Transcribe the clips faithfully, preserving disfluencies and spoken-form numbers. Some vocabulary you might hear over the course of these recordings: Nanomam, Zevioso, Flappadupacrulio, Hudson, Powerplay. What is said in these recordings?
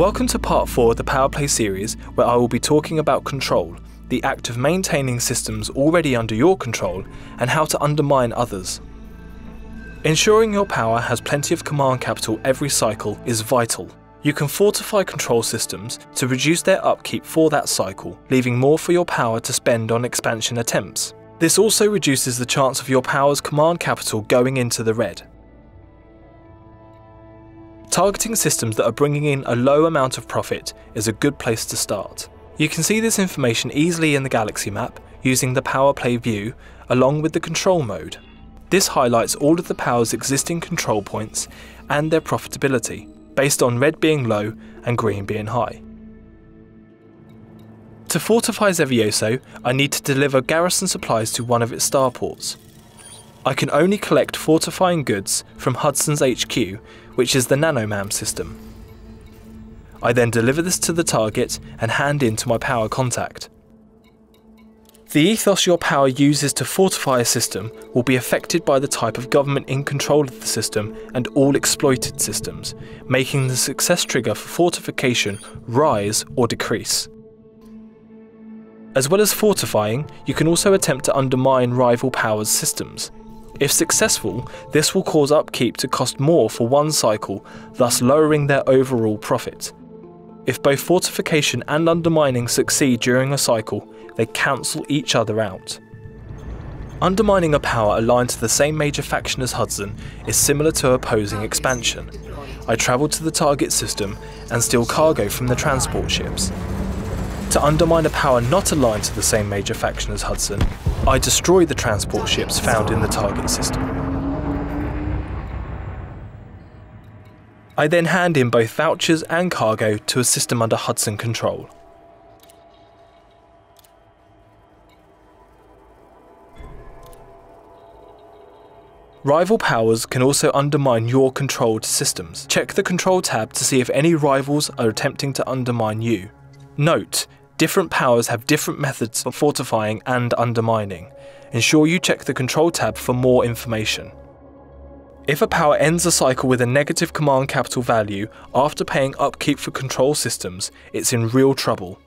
Welcome to part four of the Powerplay series, where I will be talking about control, the act of maintaining systems already under your control, and how to undermine others. Ensuring your power has plenty of command capital every cycle is vital. You can fortify control systems to reduce their upkeep for that cycle, leaving more for your power to spend on expansion attempts. This also reduces the chance of your power's command capital going into the red. Targeting systems that are bringing in a low amount of profit is a good place to start. You can see this information easily in the galaxy map using the Powerplay view along with the control mode. This highlights all of the power's existing control points and their profitability, based on red being low and green being high. To fortify Zevioso, I need to deliver garrison supplies to one of its starports. I can only collect fortifying goods from Hudson's H Q, which is the Nanomam system. I then deliver this to the target and hand in to my power contact. The ethos your power uses to fortify a system will be affected by the type of government in control of the system and all exploited systems, making the success trigger for fortification rise or decrease. As well as fortifying, you can also attempt to undermine rival powers' systems. If successful, this will cause upkeep to cost more for one cycle, thus lowering their overall profit. If both fortification and undermining succeed during a cycle, they cancel each other out. Undermining a power aligned to the same major faction as Hudson is similar to opposing expansion. I travel to the target system and steal cargo from the transport ships. To undermine a power not aligned to the same major faction as Hudson, I destroy the transport ships found in the target system. I then hand in both vouchers and cargo to a system under Hudson control. Rival powers can also undermine your controlled systems. Check the control tab to see if any rivals are attempting to undermine you. Note, different powers have different methods for fortifying and undermining. Ensure you check the control tab for more information. If a power ends a cycle with a negative command capital value after paying upkeep for control systems, it's in real trouble.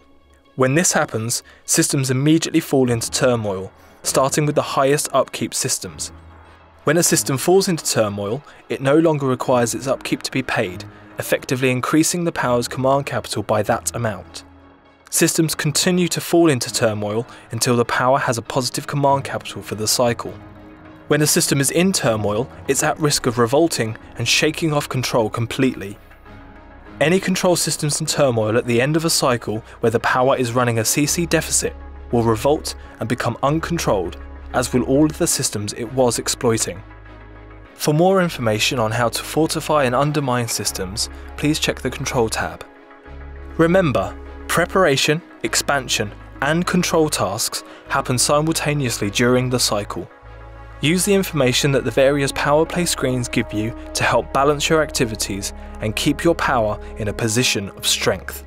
When this happens, systems immediately fall into turmoil, starting with the highest upkeep systems. When a system falls into turmoil, it no longer requires its upkeep to be paid, effectively increasing the power's command capital by that amount. Systems continue to fall into turmoil until the power has a positive command capital for the cycle. When a system is in turmoil, it's at risk of revolting and shaking off control completely. Any control systems in turmoil at the end of a cycle where the power is running a C C deficit will revolt and become uncontrolled, as will all of the systems it was exploiting. For more information on how to fortify and undermine systems, please check the control tab. Remember, preparation, expansion, and control tasks happen simultaneously during the cycle. Use the information that the various Powerplay screens give you to help balance your activities and keep your power in a position of strength.